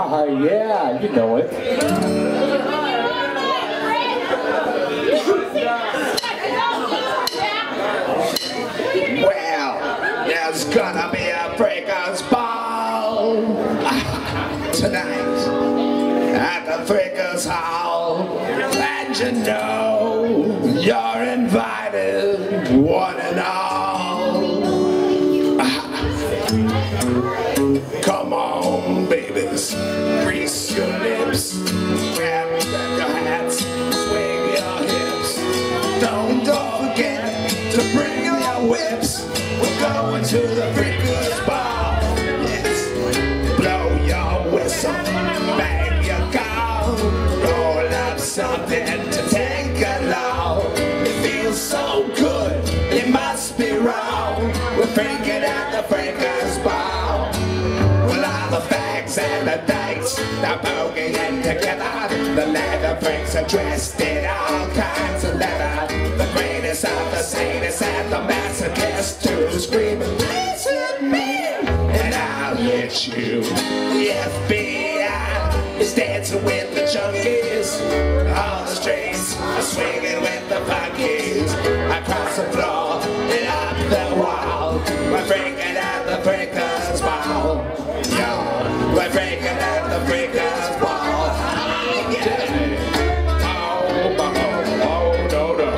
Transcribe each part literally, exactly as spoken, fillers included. haha, yeah, you know it. Well, there's gonna be a Freaker's Ball tonight at the Freaker's Hall, and you know you're invited, one and all. Come on, babies, grease your lips, grab your hats, swing your hips. Don't forget to bring your whips. We're going to the Freaker's Ball. Yes, blow your whistle, bang your gong, roll up something to take along. It feels so good, it must be wrong. We're freaking at the Freaker's Ball. Well, all the fags and the dykes, the bogeying together, the leather freaks are dressed in all kinds of leather. The greatest of the sanest and the masochists to scream, listen me, and I'll hit you. The F B I is dancing with the junkies. All the streets are swinging with the punkies. Across the floor and up the wall, we're freaking at the Freaker's Ball. Yo, we're freaking at the Freaker's Ball. Oh, oh, oh, no, no.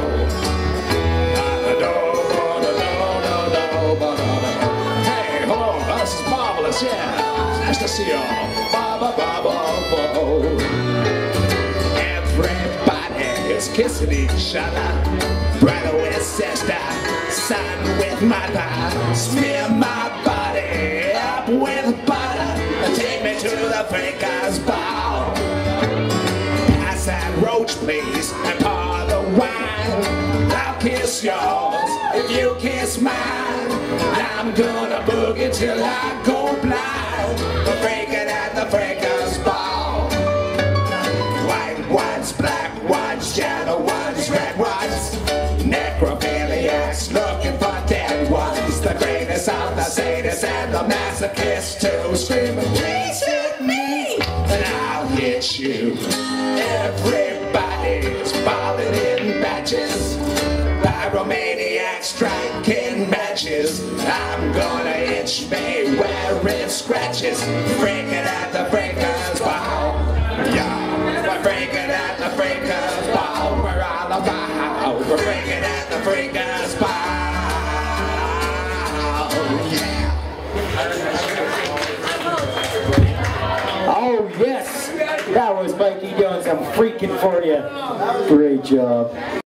Uh, no, no, no, no, no, no. Hey, hello, this is marvelous, yeah. Nice to see y'all. Everybody is kissing each other. Brother with sister, son with mother. Smear my body up with butter. Take me to the Freaker's Ball. Pass that roach, please, and pour the wine. I'll kiss yours if you kiss mine. I'm gonna boogie till I go blind. We're freaking at the Freaker's Ball. White ones, black ones, yellow ones, red ones. Necrophiliacs looking for dead ones. The greatest of the sadists and the masochists to scream, please hit me, and I'll hit you. Everybody's balling in batches. Pyromaniacs striking matches. I'm gonna itch me where it scratches. Freaking at the Freaker's Ball. Yeah, we're freaking at the Freaker's Ball. We're all about. We're freaking at the Freaker's Ball. Yeah. Oh yes, that was Mikey Jones. I'm freaking for you. Great job.